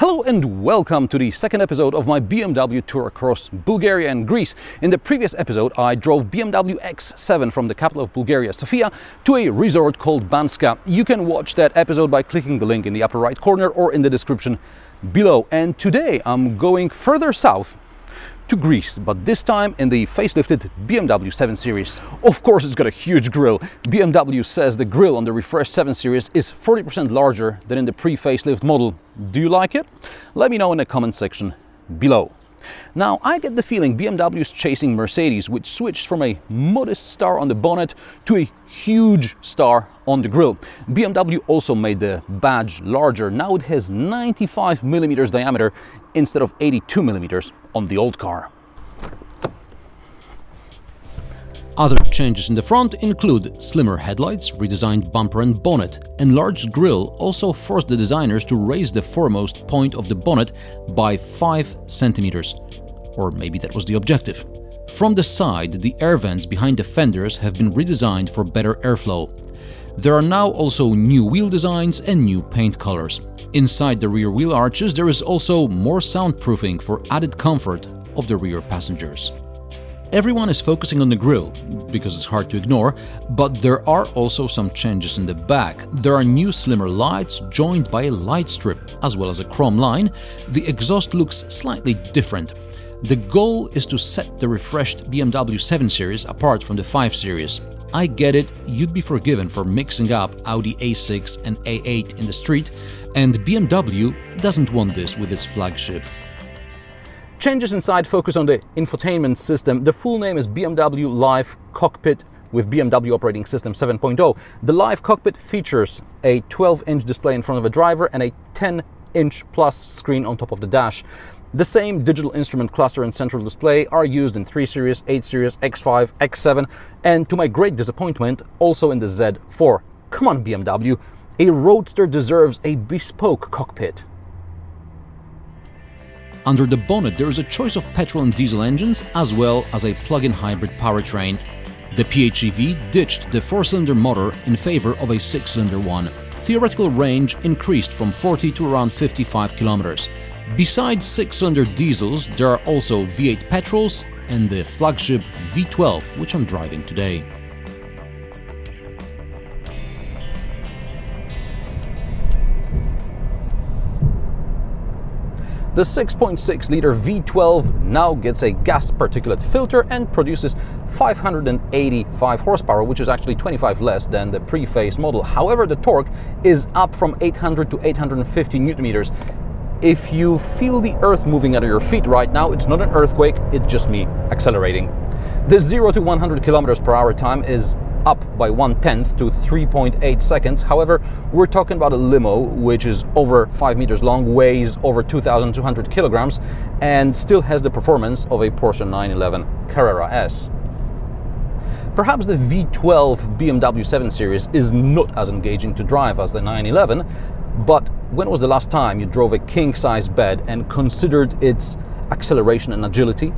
Hello and welcome to the second episode of my BMW tour across Bulgaria and Greece. In the previous episode, I drove BMW X7 from the capital of Bulgaria, Sofia, to a resort called Bansko. You can watch that episode by clicking the link in the upper right corner or in the description below. And today I'm going further south to Greece, but this time in the facelifted BMW 7 Series. Of course, it's got a huge grille. BMW says the grille on the refreshed 7 Series is 40% larger than in the pre-facelift model. Do you like it? Let me know in the comment section below. Now, I get the feeling BMW's chasing Mercedes, which switched from a modest star on the bonnet to a huge star on the grille. BMW also made the badge larger. Now it has 95 millimeters diameter instead of 82 millimeters on the old car. Other changes in the front include slimmer headlights, redesigned bumper and bonnet. Enlarged grille also forced the designers to raise the foremost point of the bonnet by 5 centimeters. Or maybe that was the objective. From the side, the air vents behind the fenders have been redesigned for better airflow. There are now also new wheel designs and new paint colors. Inside the rear wheel arches, there is also more soundproofing for added comfort of the rear passengers. Everyone is focusing on the grille, because it's hard to ignore, but there are also some changes in the back. There are new slimmer lights joined by a light strip, as well as a chrome line. The exhaust looks slightly different. The goal is to set the refreshed BMW 7 Series apart from the 5 Series. I get it, you'd be forgiven for mixing up Audi A6 and A8 in the street, and BMW doesn't want this with its flagship. Changes inside focus on the infotainment system. The full name is BMW Live Cockpit with BMW Operating System 7.0. The Live Cockpit features a 12-inch display in front of a driver and a 10-inch plus screen on top of the dash. The same digital instrument cluster and central display are used in 3 Series, 8 Series, X5, X7, and to my great disappointment, also in the Z4. Come on, BMW, a roadster deserves a bespoke cockpit. Under the bonnet, there is a choice of petrol and diesel engines, as well as a plug-in hybrid powertrain. The PHEV ditched the 4-cylinder motor in favor of a 6-cylinder one. Theoretical range increased from 40 to around 55 kilometers. Besides 6-cylinder diesels, there are also V8 petrols and the flagship V12, which I'm driving today. The 6.6-liter V12 now gets a gas particulate filter and produces 585 horsepower, which is actually 25 less than the pre-phase model. However, the torque is up from 800 to 850 newton-meters. If you feel the earth moving under your feet right now, it's not an earthquake, it's just me accelerating. The 0 to 100 kilometers per hour time is up by 1/10 to 3.8 seconds. However, we're talking about a limo, which is over 5 meters long, weighs over 2,200 kilograms, and still has the performance of a Porsche 911 Carrera S. Perhaps the V12 BMW 7 Series is not as engaging to drive as the 911, but when was the last time you drove a king-size bed and considered its acceleration and agility?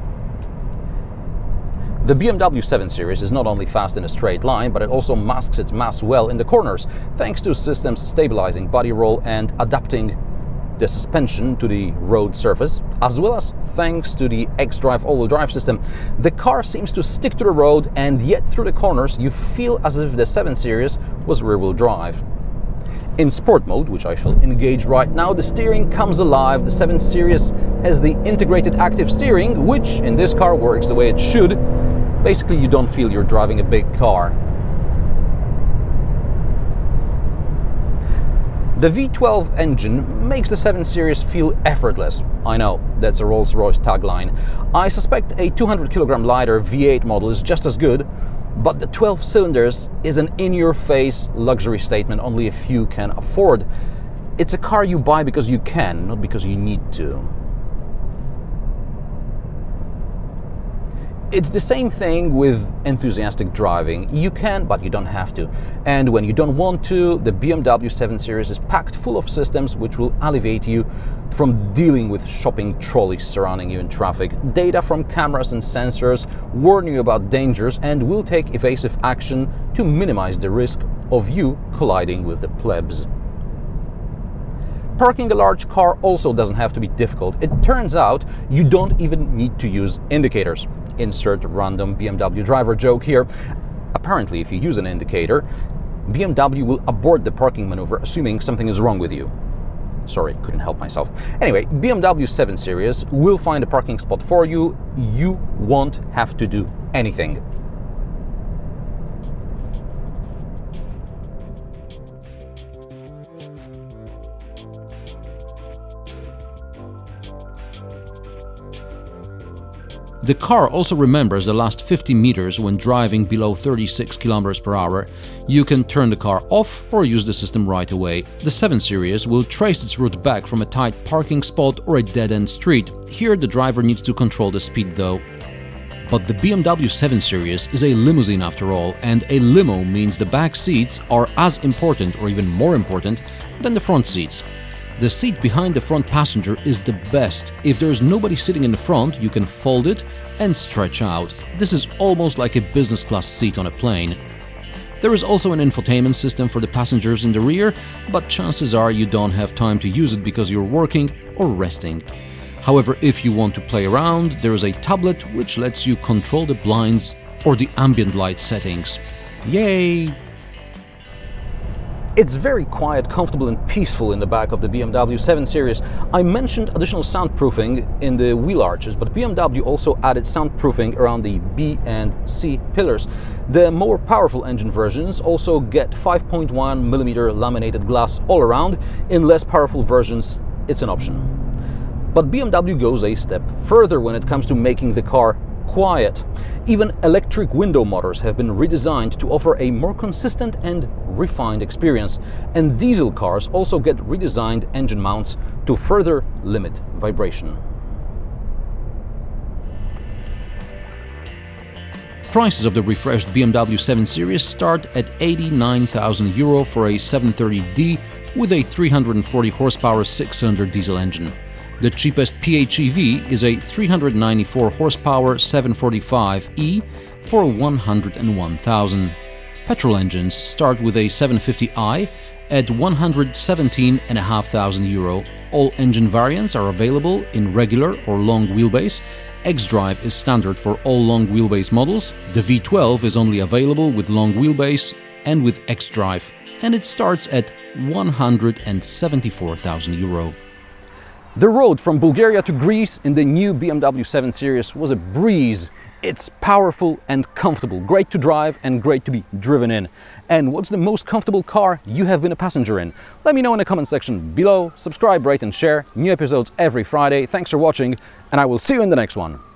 The BMW 7 Series is not only fast in a straight line, but it also masks its mass well in the corners, thanks to systems stabilizing body roll and adapting the suspension to the road surface, as well as thanks to the xDrive all-wheel drive system. The car seems to stick to the road, and yet through the corners you feel as if the 7 Series was rear-wheel drive. In sport mode, which I shall engage right now, the steering comes alive. The 7 Series has the integrated active steering, which in this car works the way it should. Basically, you don't feel you're driving a big car. The V12 engine makes the 7 Series feel effortless. I know, that's a Rolls-Royce tagline. I suspect a 200 kilogram lighter V8 model is just as good, but the 12 cylinders is an in-your-face luxury statement only a few can afford. It's a car you buy because you can, not because you need to. It's the same thing with enthusiastic driving. You can, but you don't have to. And when you don't want to, the BMW 7 Series is packed full of systems which will alleviate you from dealing with shopping trolleys surrounding you in traffic. Data from cameras and sensors warn you about dangers and will take evasive action to minimize the risk of you colliding with the plebs. Parking a large car also doesn't have to be difficult. It turns out you don't even need to use indicators. Insert random BMW driver joke here. Apparently, if you use an indicator, BMW will abort the parking maneuver, assuming something is wrong with you. Sorry, couldn't help myself. Anyway, BMW 7 Series will find a parking spot for you. You won't have to do anything. The car also remembers the last 50 meters when driving below 36 km/h. You can turn the car off or use the system right away. The 7 Series will trace its route back from a tight parking spot or a dead-end street. Here the driver needs to control the speed though. But the BMW 7 Series is a limousine after all, and a limo means the back seats are as important or even more important than the front seats. The seat behind the front passenger is the best. If there is nobody sitting in the front, you can fold it and stretch out. This is almost like a business class seat on a plane. There is also an infotainment system for the passengers in the rear, but chances are you don't have time to use it because you're working or resting. However, if you want to play around, there is a tablet which lets you control the blinds or the ambient light settings. Yay! It's very quiet, comfortable and peaceful in the back of the BMW 7 Series. I mentioned additional soundproofing in the wheel arches, but BMW also added soundproofing around the B and C pillars. The more powerful engine versions also get 5.1mm laminated glass all around. In less powerful versions, it's an option. But BMW goes a step further when it comes to making the car quiet. Even electric window motors have been redesigned to offer a more consistent and refined experience, and diesel cars also get redesigned engine mounts to further limit vibration. Prices of the refreshed BMW 7 Series start at €89,000 for a 730d with a 340 horsepower 6-cylinder diesel engine. The cheapest PHEV is a 394 horsepower 745e for $101,000. Petrol engines start with a 750i at €117,500. All engine variants are available in regular or long wheelbase. xDrive is standard for all long wheelbase models. The V12 is only available with long wheelbase and with xDrive, and it starts at €174,000. The road from Bulgaria to Greece in the new BMW 7 Series was a breeze. It's powerful and comfortable, great to drive and great to be driven in. And what's the most comfortable car you have been a passenger in? Let me know in the comment section below. Subscribe, rate and share. New episodes every Friday. Thanks for watching, and I will see you in the next one.